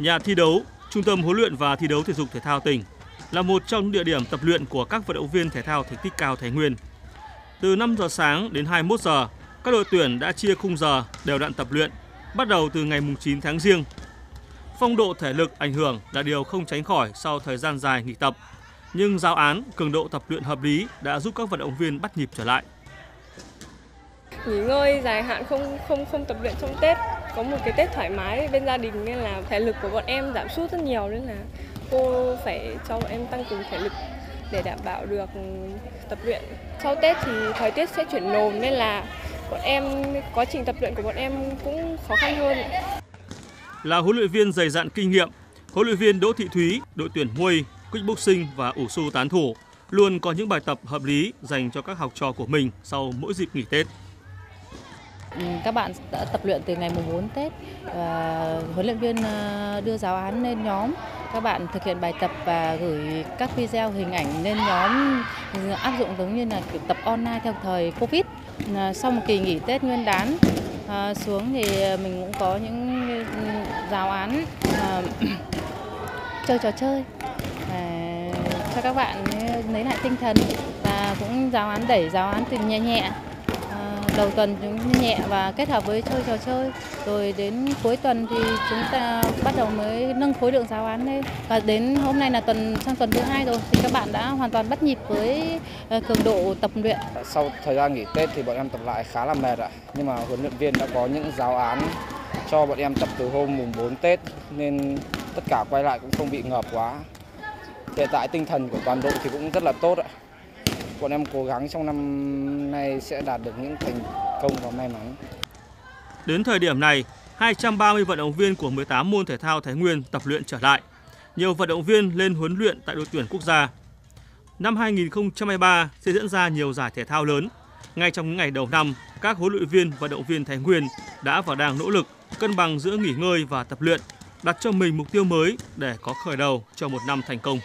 Nhà thi đấu, Trung tâm huấn luyện và thi đấu thể dục thể thao tỉnh là một trong những địa điểm tập luyện của các vận động viên thể thao thành tích cao Thái Nguyên. Từ 5 giờ sáng đến 21 giờ, các đội tuyển đã chia khung giờ đều đặn tập luyện, bắt đầu từ ngày 9 tháng Giêng. Phong độ thể lực ảnh hưởng là điều không tránh khỏi sau thời gian dài nghỉ tập, nhưng giáo án, cường độ tập luyện hợp lý đã giúp các vận động viên bắt nhịp trở lại. Nghỉ ngơi dài hạn không tập luyện trong Tết, có một cái Tết thoải mái bên gia đình nên là thể lực của bọn em giảm sút rất nhiều, nên là cô phải cho bọn em tăng cường thể lực để đảm bảo được tập luyện. Sau Tết thì thời tiết sẽ chuyển nồm nên là bọn em quá trình tập luyện của bọn em cũng khó khăn hơn. Là huấn luyện viên dày dặn kinh nghiệm, huấn luyện viên Đỗ Thị Thúy, đội tuyển Muay, Kickboxing và ủ xu tán thủ luôn có những bài tập hợp lý dành cho các học trò của mình sau mỗi dịp nghỉ Tết. Các bạn đã tập luyện từ ngày 4 Tết và huấn luyện viên đưa giáo án lên nhóm. Các bạn thực hiện bài tập và gửi các video hình ảnh lên nhóm, áp dụng giống như là tập online theo thời Covid. Sau một kỳ nghỉ Tết Nguyên đán xuống thì mình cũng có những giáo án chơi trò chơi cho các bạn lấy lại tinh thần, và cũng giáo án đẩy giáo án từ nhẹ. Đầu tuần chúng nhẹ và kết hợp với chơi trò chơi, rồi đến cuối tuần thì chúng ta bắt đầu mới nâng khối lượng giáo án lên, và đến hôm nay là sang tuần thứ 2 rồi thì các bạn đã hoàn toàn bắt nhịp với cường độ tập luyện. Sau thời gian nghỉ Tết thì bọn em tập lại khá là mệt ạ, nhưng mà huấn luyện viên đã có những giáo án cho bọn em tập từ hôm mùng 4 Tết nên tất cả quay lại cũng không bị ngợp quá. Hiện tại tinh thần của toàn đội thì cũng rất là tốt ạ. Bọn em cố gắng trong năm nay sẽ đạt được những thành công và may mắn. Đến thời điểm này, 230 vận động viên của 18 môn thể thao Thái Nguyên tập luyện trở lại. Nhiều vận động viên lên huấn luyện tại đội tuyển quốc gia. Năm 2023 sẽ diễn ra nhiều giải thể thao lớn. Ngay trong những ngày đầu năm, các huấn luyện viên và vận động viên Thái Nguyên đã và đang nỗ lực cân bằng giữa nghỉ ngơi và tập luyện, đặt cho mình mục tiêu mới để có khởi đầu cho một năm thành công.